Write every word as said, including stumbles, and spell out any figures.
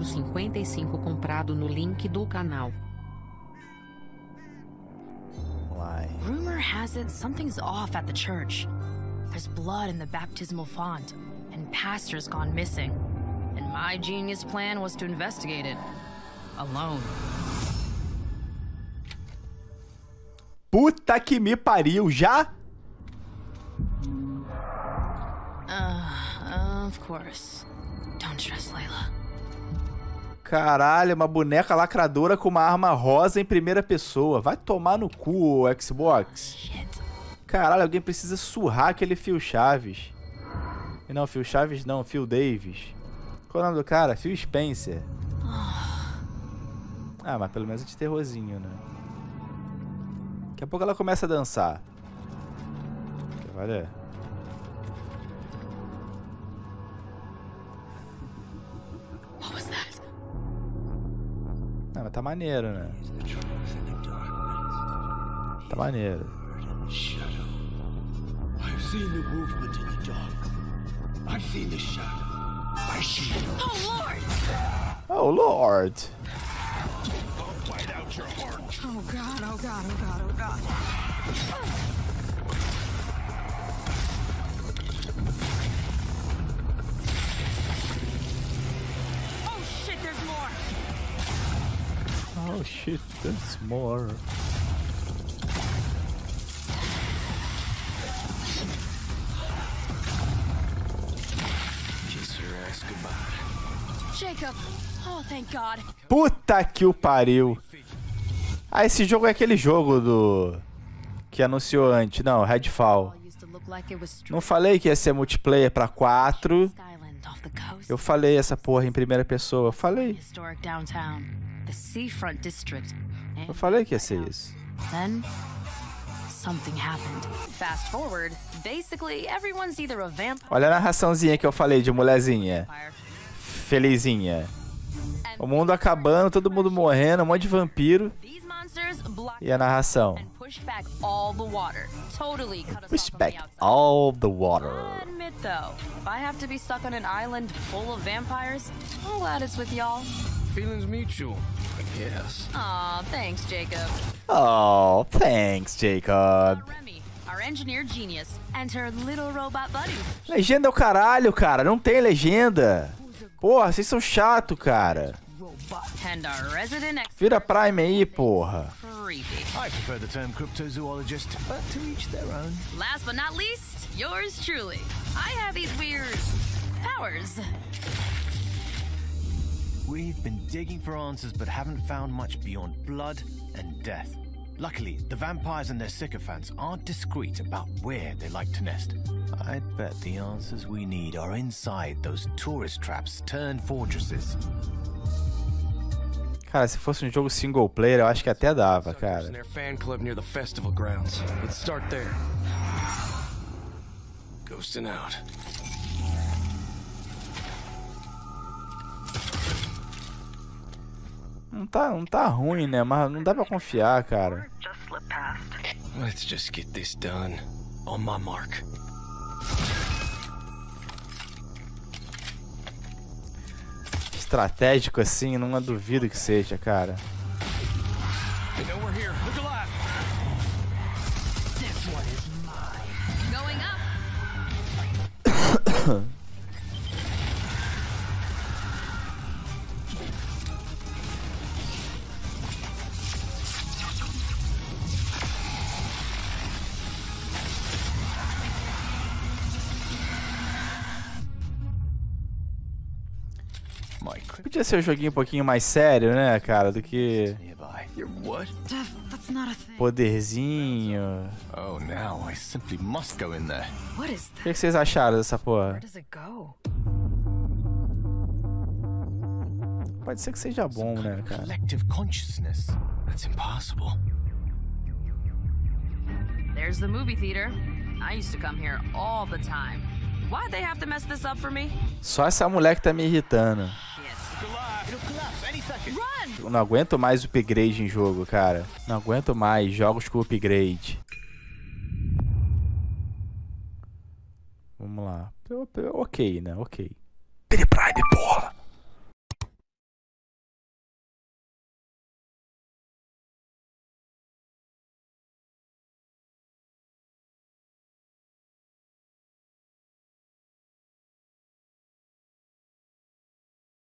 por cinquenta e cinco comprado no link do canal. Why? Rumor has it something's off at the church. There's blood in the baptismal font, and pastor's gone missing. And my genius plan was to investigate it. Alone. Puta que me pariu, já? Uh, of course. Don't stress, Layla. Caralho, uma boneca lacradora com uma arma rosa em primeira pessoa. Vai tomar no cu, Xbox. Shit. Caralho, alguém precisa surrar aquele Phil Chaves. Não, Phil Chaves não, Phil Davis. Qual é o nome do cara? Phil Spencer. Ah, mas pelo menos é de terrorzinho, né? Daqui a pouco ela começa a dançar. Quer valer? Ah, mas tá maneiro, né? Tá maneiro. I've seen the movement in the dark. I've seen the shadow. My shield. Oh Lord! Oh Lord! Don't bite out your heart. Oh God! Oh God! Oh God! Oh God! Oh shit! There's more. Oh shit! There's more. Puta que o pariu. Ah, esse jogo é aquele jogo do... que anunciou antes. Não, Redfall. Não falei que ia ser multiplayer pra quatro. Eu falei essa porra em primeira pessoa. Eu falei. Eu falei que ia ser isso. Olha a narraçãozinha que eu falei de mulherzinha. Felizinha. O mundo acabando, todo mundo morrendo, um monte de vampiro. E a narração. Push back all the water. Push back all the water. Feelings mutual, I guess. Aw, thanks, Jacob. Oh, thanks, Jacob. Our engineer genius and her little robot buddy. Legenda é o caralho, cara. Não tem legenda. Porra, vocês são chato, cara. Vira Prime aí, porra. I prefer the term cryptozoologist, but to each their own. Last but not least, yours truly. I have these weird powers. We've been digging for answers but haven't found much beyond blood and death. Luckily, the vampires and their sycophants aren't discreet about where they like to nest. I'd bet the answers we need are inside those tourist traps turned fortresses. Cara, se fosse um jogo single player, eu acho que até dava, cara. Fan club near the festival grounds. Let's start there. Ghosting out. Não tá, não tá ruim, né? Mas não dá pra confiar, cara. Let's just get this done. On my mark. Estratégico assim, não duvido que seja, cara. Podia ser um joguinho um pouquinho mais sério, né, cara, do que poderzinho. O que vocês acharam dessa porra? Pode ser que seja bom, né, cara? There's the movie theater. I used to come here all the time. Why they have to mess this up for me? Só essa mulher que tá me irritando. Eu não aguento mais upgrade em jogo, cara. Não aguento mais jogos com upgrade. Vamos lá. Ok, né? Ok. Prime, porra.